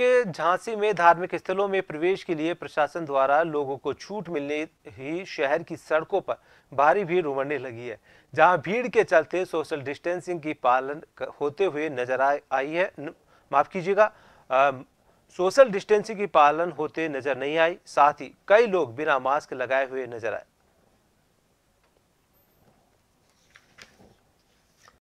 के झांसी में धार्मिक स्थलों में प्रवेश के लिए प्रशासन द्वारा लोगों को छूट मिलने ही शहर की सड़कों पर भारी भीड़ उमड़ने लगी है, जहां भीड़ के चलते सोशल डिस्टेंसिंग की पालन होते हुए नजर आई है। माफ कीजिएगा, सोशल डिस्टेंसिंग की पालन होते नजर नहीं आई, साथ ही कई लोग बिना मास्क लगाए हुए नजर आए।